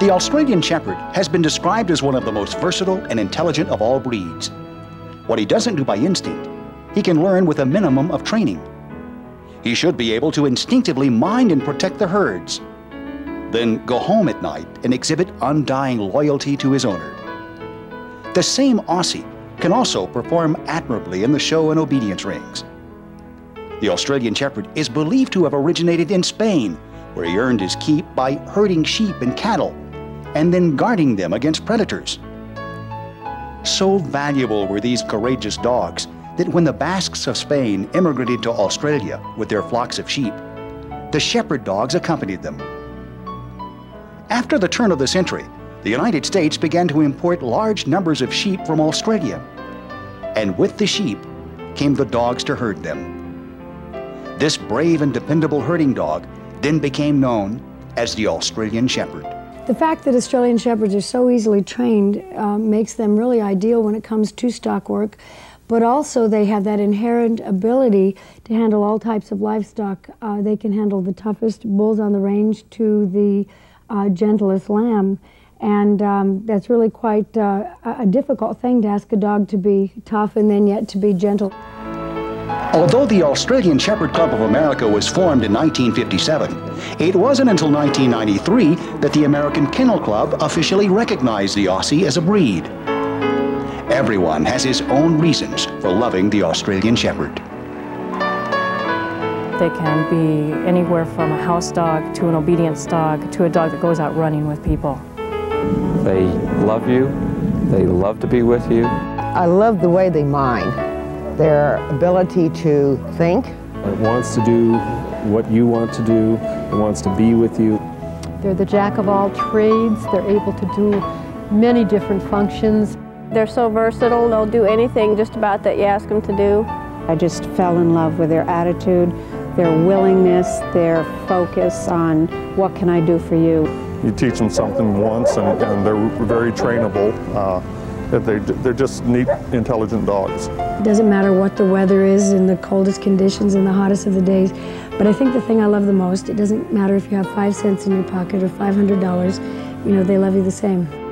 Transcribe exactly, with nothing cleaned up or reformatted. The Australian Shepherd has been described as one of the most versatile and intelligent of all breeds. What he doesn't do by instinct, he can learn with a minimum of training. He should be able to instinctively mind and protect the herds, then go home at night and exhibit undying loyalty to his owner. The same Aussie can also perform admirably in the show and obedience rings. The Australian Shepherd is believed to have originated in Spain, where he earned his keep by herding sheep and cattle and then guarding them against predators. So valuable were these courageous dogs that when the Basques of Spain immigrated to Australia with their flocks of sheep, the shepherd dogs accompanied them. After the turn of the century, the United States began to import large numbers of sheep from Australia, and with the sheep came the dogs to herd them. This brave and dependable herding dog then became known as the Australian Shepherd. The fact that Australian Shepherds are so easily trained uh, makes them really ideal when it comes to stock work, but also they have that inherent ability to handle all types of livestock. Uh, they can handle the toughest bulls on the range to the uh, gentlest lamb, and um, that's really quite uh, a difficult thing to ask a dog to be tough and then yet to be gentle. Although the Australian Shepherd Club of America was formed in nineteen fifty-seven, it wasn't until nineteen ninety-three that the American Kennel Club officially recognized the Aussie as a breed. Everyone has his own reasons for loving the Australian Shepherd. They can be anywhere from a house dog to an obedience dog to a dog that goes out running with people. They love you. They love to be with you. I love the way they mind. Their ability to think. It wants to do what you want to do. It wants to be with you. They're the jack of all trades. They're able to do many different functions. They're so versatile, they'll do anything just about that you ask them to do. I just fell in love with their attitude, their willingness, their focus on what can I do for you. You teach them something once and, and they're very trainable. Uh, that they, they're just neat, intelligent dogs. It doesn't matter what the weather is, in the coldest conditions, in the hottest of the days, but I think the thing I love the most, it doesn't matter if you have five cents in your pocket or five hundred dollars, you know, they love you the same.